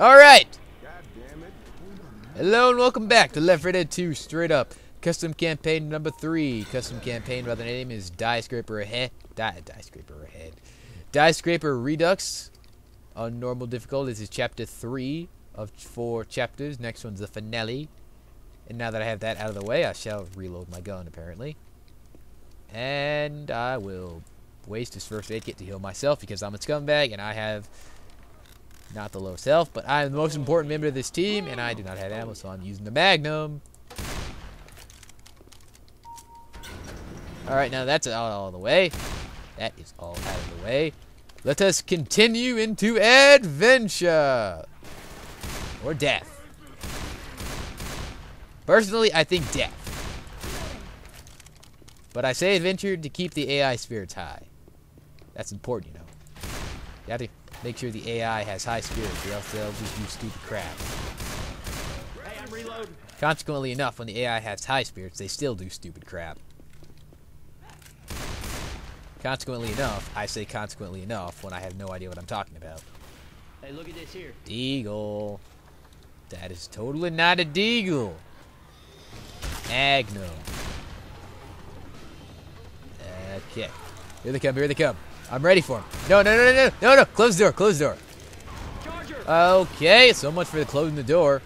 Alright! Hello and welcome back to Left 4 Dead 2 straight up. Custom campaign number 3. Custom campaign by the name is Die Scraper Redux. On normal difficulty, this is chapter 3 of 4 chapters. Next one's the finale. And now that I have that out of the way, I shall reload my gun apparently. And I will waste his first aid kit to heal myself because I'm a scumbag and I have not the lowest health, but I am the most important member of this team and I do not have ammo, so I'm using the Magnum. Alright, now that's all the way. That is all out of the way. Let us continue into adventure! Or death. Personally, I think death. But I say adventure to keep the AI spirits high. That's important, you know. You have to make sure the AI has high spirits, or else they'll just do stupid crap. Consequently enough, when the AI has high spirits, they still do stupid crap. Consequently enough, I say consequently enough when I have no idea what I'm talking about. Hey, look at this here. Deagle. That is totally not a deagle. Magnum. Okay. Here they come, here they come. I'm ready for him. No. Close the door, close the door. Okay, so much for the closing the door.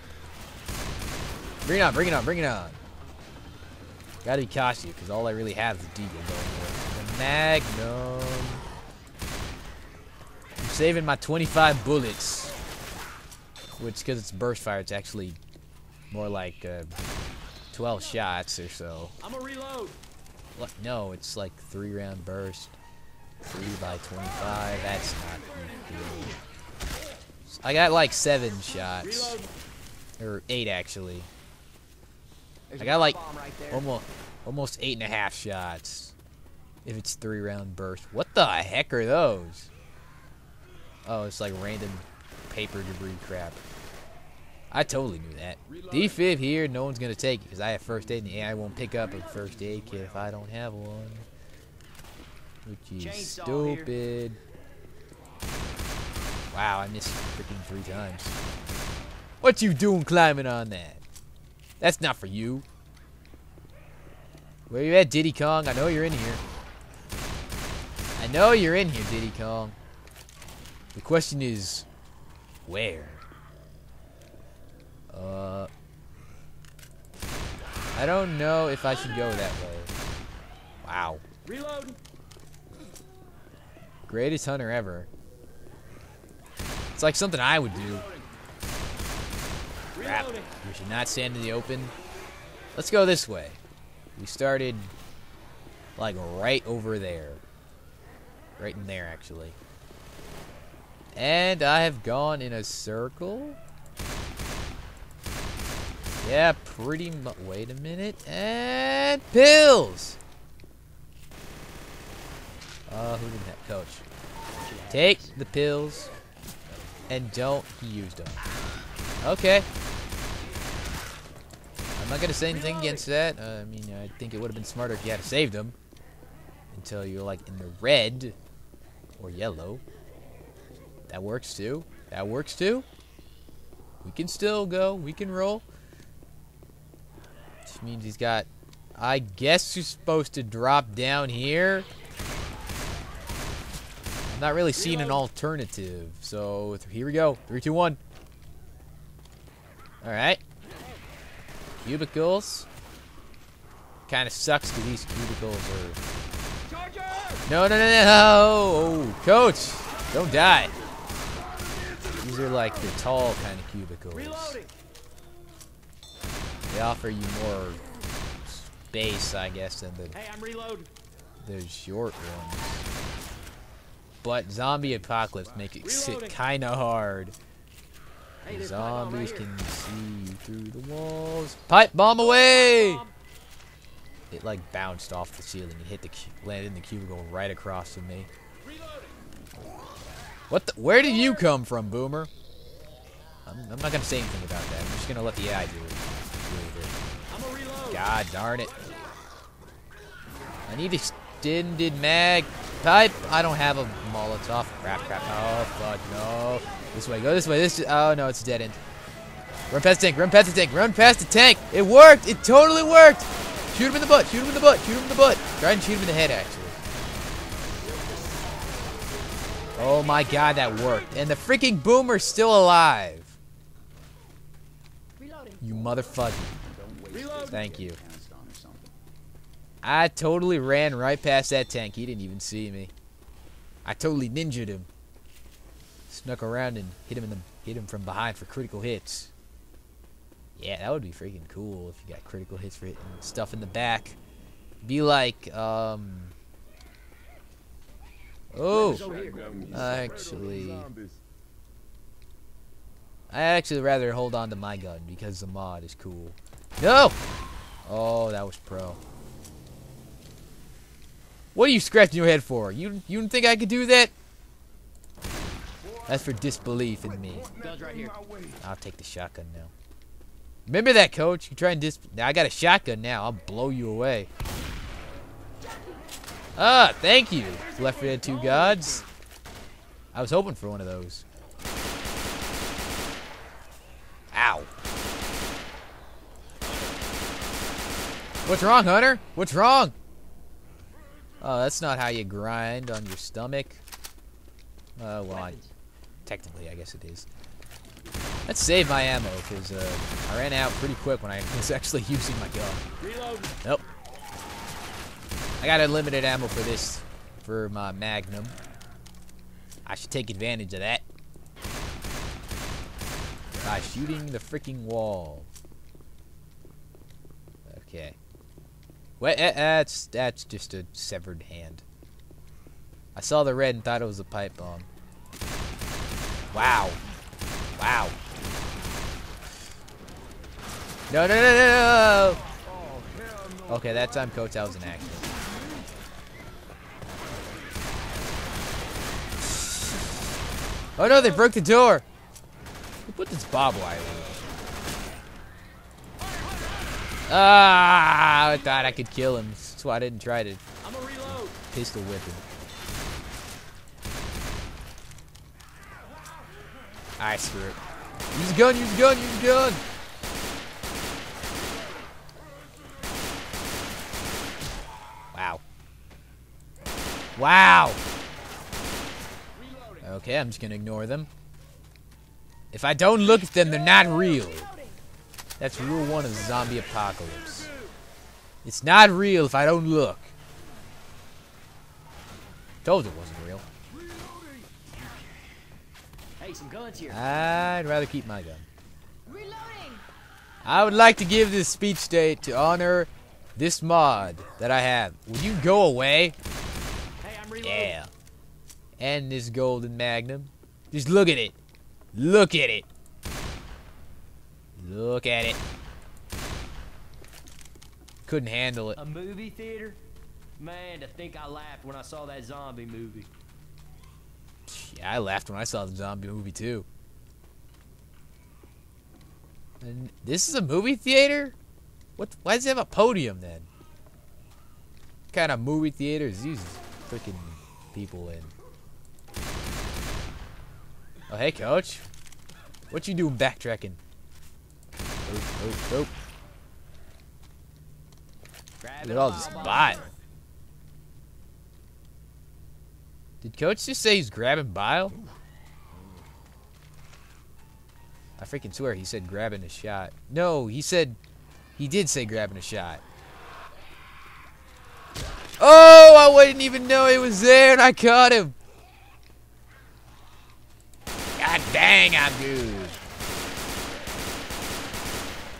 Bring it on, bring it on, bring it on. Gotta be cautious, because all I really have is a deagle going. The Magnum. I'm saving my 25 bullets. Which, because it's burst fire, it's actually more like 12 shots or so. I'm gonna reload. What? No, it's like 3-round burst. 3 by 25. That's not good. I got like 7 shots, or 8 actually. I got like almost 8.5 shots. If it's 3-round burst, what the heck are those? Oh, it's like random paper debris crap. I totally knew that. D5 here, no one's gonna take it because I have first aid and the AI won't pick up a first aid kit if I don't have one. Which is stupid. Wow, I missed freaking 3 times. What you doing climbing on that? That's not for you. Where you at, Diddy Kong? I know you're in here. I know you're in here, Diddy Kong. The question is, where? I don't know if I should go that way. Wow. Reload. Greatest hunter ever. It's like something I would do. Crap. We should not stand in the open. Let's go this way. We started like right over there. Right in there actually. And I have gone in a circle. Yeah, pretty much. Wait a minute. And pills! Who did that? Coach. Take the pills and don't use them. Okay. I'm not going to say anything against that. I mean, I think it would have been smarter if you had to save them until you're like in the red or yellow. That works too. That works too. We can still go. We can roll. Which means he's got, I guess he's supposed to drop down here. I'm not really seeing an alternative, so here we go. 3, 2, 1. Alright. Cubicles. Kind of sucks because these cubicles are... No! Oh, coach! Don't die! These are like the tall kind of cubicles. Reloading. They offer you more space, I guess, than the short ones. But zombie apocalypse make it sit kind of hard. Hey, zombies can see through the walls. Pipe bomb away! Pipe bomb. It like bounced off the ceiling and hit the landed in the cubicle right across from me. Reloading. What? Where did you come from, Boomer? I'm not gonna say anything about that. I'm just gonna let the AI do it. God darn it. I need extended mag I don't have a Molotov. Crap, crap. Oh, fuck, no. This way, go this way. This. Oh, no, it's a dead end. Run past the tank, run past the tank, run past the tank. It worked. It totally worked. Shoot him in the butt, shoot him in the butt, shoot him in the butt. Try and shoot him in the head, actually. Oh, my God, that worked. And the freaking boomer's still alive. You motherfucker. Thank you. I totally ran right past that tank. He didn't even see me. I totally ninja'd him. Snuck around and hit him in the from behind for critical hits. Yeah, that would be freaking cool if you got critical hits for hitting stuff in the back. Be like, oh, I actually rather hold on to my gun because the mod is cool. No! Oh, that was pro. What are you scratching your head for? You didn't think I could do that? That's for disbelief in me. I'll take the shotgun now. Remember that, coach. You try and now I got a shotgun now. I'll blow you away. Ah, thank you, Left 4 Dead 2 gods. I was hoping for one of those. Ow. What's wrong, Hunter? What's wrong? Oh, that's not how you grind on your stomach. Well, technically, I guess it is. Let's save my ammo, because I ran out pretty quick when I was actually using my gun. Reload. Nope. I got unlimited ammo for this, for my Magnum. I should take advantage of that. By shooting the freaking wall. Okay. Wait, that's just a severed hand. I saw the red and thought it was a pipe bomb. Wow. Wow. No, no, no, no, no. Okay, that time Kotal was an accident. Oh no, they broke the door. Who put this bob wire in? Ah, I thought I could kill him. That's why I didn't try to pistol whip him. Alright, screw it. Use a gun, use a gun, use a gun! Wow. Wow! Okay, I'm just gonna ignore them. If I don't look at them, they're not real. That's rule one of the zombie apocalypse. It's not real if I don't look. Told you it wasn't real. Some guns here. I'd rather keep my gun. Reloading. I would like to give this speech day to honor this mod that I have. Will you go away? Hey, I'm reloading. Yeah. And this golden Magnum. Just look at it. Look at it. Look at it. Couldn't handle it. A movie theater? Man, to think I laughed when I saw that zombie movie. Yeah, I laughed when I saw the zombie movie too. And this is a movie theater? What? Why does it have a podium then? What kind of movie theaters these freaking people in? Oh, hey, coach. What you doing backtracking? Oh, oh, oh. They're all just bot. Did coach just say he's grabbing bile? I freaking swear he said grabbing a shot. No, he said... He did say grabbing a shot. Oh, I didn't even know he was there and I caught him. God dang, I'm good.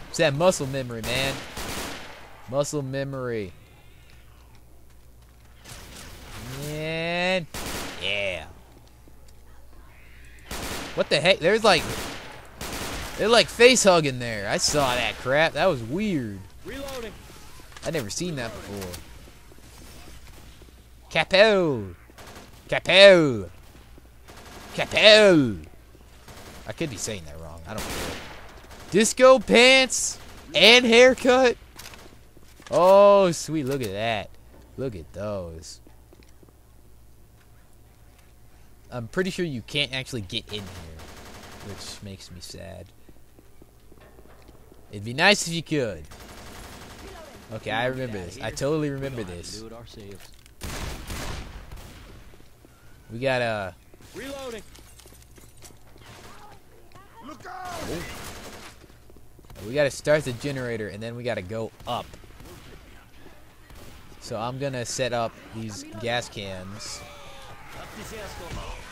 It's that muscle memory, man. Muscle memory. And... Yeah. What the heck? There's like... They're like face hugging there. I saw that crap. That was weird. Reloading. I never seen that before. Capel. Capel. Capel. I could be saying that wrong. I don't care. Disco pants and haircut. Oh, sweet. Look at that. Look at those. I'm pretty sure you can't actually get in here, which makes me sad. It'd be nice if you could. Okay, I remember this. I totally remember this. We got a... Reloading. Look out! We gotta start the generator, and then we gotta go up. So I'm gonna set up these gas cans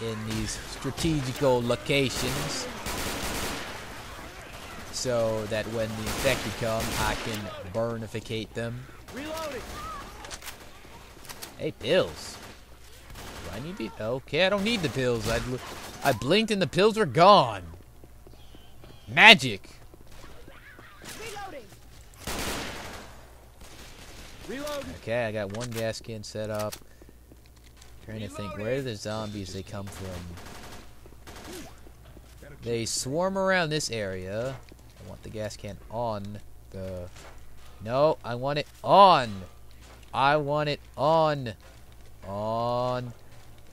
in these strategical locations, so that when the infected come, I can burnificate them. Reloading. Hey, pills. Do I need these? Okay, I don't need the pills. I blinked and the pills were gone. Magic. Reloading. Okay, I got one gas can set up. Trying to think, where do the zombies they come from? They swarm around this area. I want the gas can on the... No, I want it on. I want it on. On.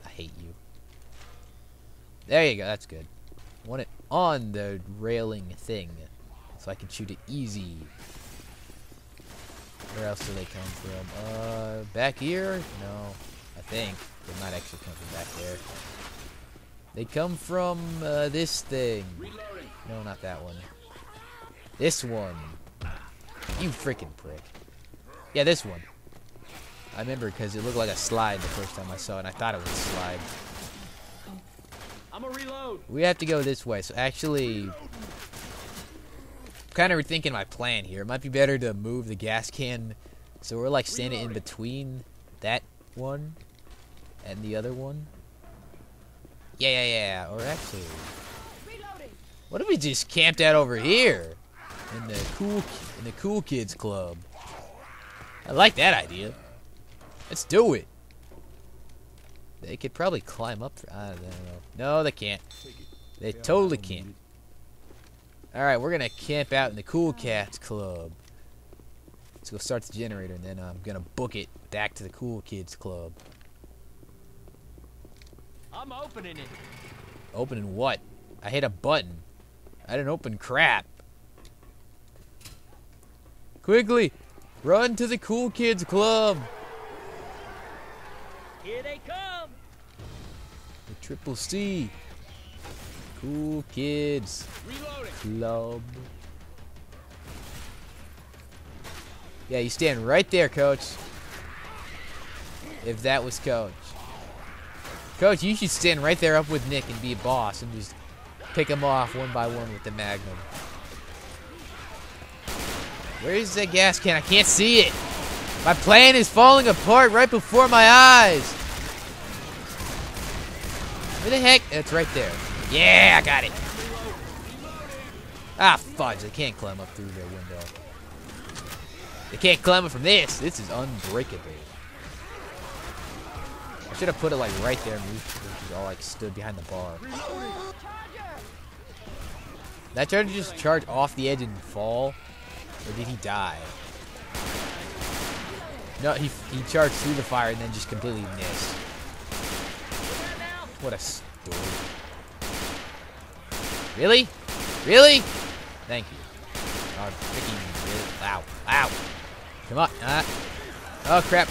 I hate you. There you go, that's good. I want it on the railing thing, so I can shoot it easy. Where else do they come from? Back here? No, I think. They might actually come from back there. They come from this thing. No, not that one. This one. You freaking prick. Yeah, this one. I remember because it looked like a slide the first time I saw it, and I thought it was a slide. I'm a reload. We have to go this way, so actually... I'm kind of rethinking my plan here. It might be better to move the gas can, so we're like standing in between that one and the other one. Yeah. Or actually, what if we just camped out over here in the cool kids club? I like that idea. Let's do it. They could probably climb up. I don't know. No, they can't. They totally can't. Alright, we're gonna camp out in the Cool Cats Club. Let's go start the generator, and then I'm gonna book it back to the Cool Kids Club. I'm opening it. Opening what? I hit a button. I didn't open crap. Quickly, run to the Cool Kids Club. Here they come. The Triple C. Cool Kids Club. Yeah, you stand right there, Coach. If that was Coach. Coach, you should stand right there up with Nick and be a boss and just pick him off one by one with the Magnum. Where is that gas can? I can't see it. My plan is falling apart right before my eyes. Where the heck? It's right there. Yeah, I got it. Ah, fudge. They can't climb up through their window. They can't climb up from this. This is unbreakable. I should have put it, like, right there and we all, like, stood behind the bar. Did I try to just charge off the edge and fall? Or did he die? No, he charged through the fire and then just completely missed. What a story. Really? Really? Thank you. Oh, freaking really. Ow. Ow. Come on. Oh, crap.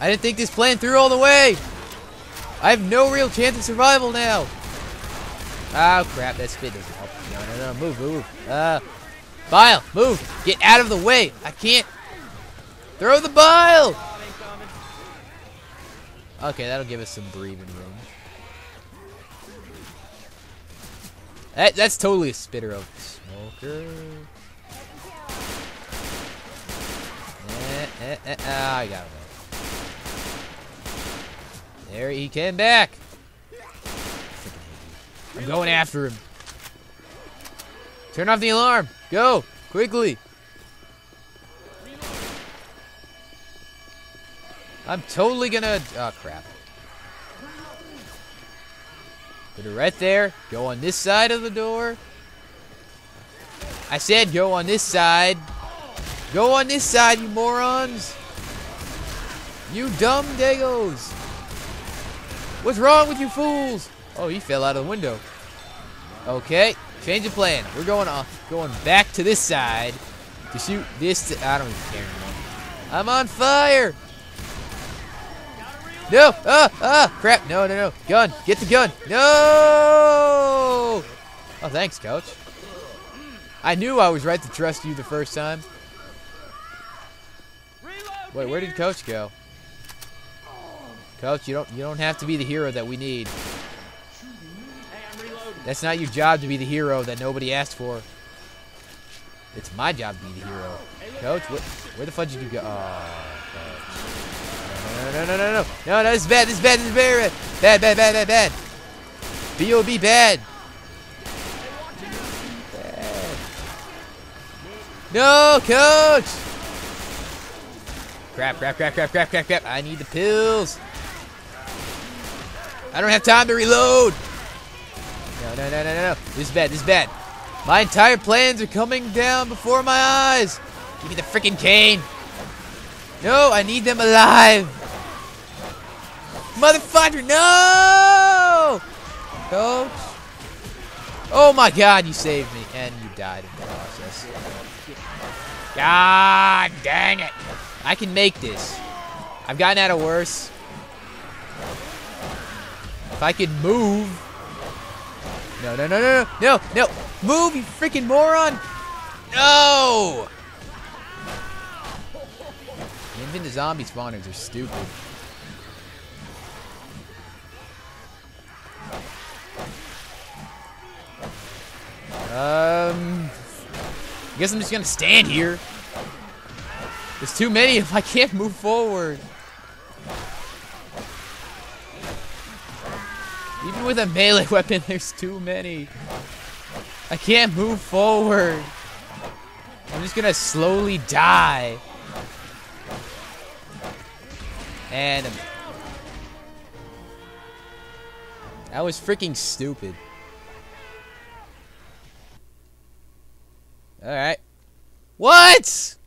I didn't think this plan through all the way. I have no real chance of survival now. Oh, crap. That spit doesn't help. No. Move. Bile. Move. Get out of the way. I can't. Throw the bile. Okay, that'll give us some breathing room. That's totally a spitter of smoker. I got him. There he came back. I'm going after him. Turn off the alarm. Go quickly. I'm totally gonna. Oh crap. Put it right there. Go on this side of the door. I said go on this side. Go on this side, you morons. You dumb daggos. What's wrong with you fools? Oh, he fell out of the window. Okay, change of plan. We're going back to this side to shoot this. I don't even care anymore. I'm on fire. No, crap. No. Gun, get the gun. No. Oh, thanks, coach. I knew I was right to trust you the first time. Wait, where did coach go? Coach, you don't have to be the hero that we need. That's not your job to be the hero that nobody asked for. It's my job to be the hero. Coach, where the fuck did you go? Oh, no. No, this is bad. This is very bad. Bad. B.O.B. bad. No, coach! Crap. I need the pills. I don't have time to reload. No. This is bad. My entire plans are coming down before my eyes. Give me the freaking cane. No, I need them alive. Motherfucker, no! Coach. Oh my god, you saved me. And you died in the process. God dang it. I can make this. I've gotten out of worse. If I could move. No. Move, you freaking moron. No. Even the zombie spawners are stupid. I guess I'm just gonna stand here. There's too many if I can't move forward. Even with a melee weapon, there's too many. I can't move forward. I'm just gonna slowly die. And that was freaking stupid. All right. What?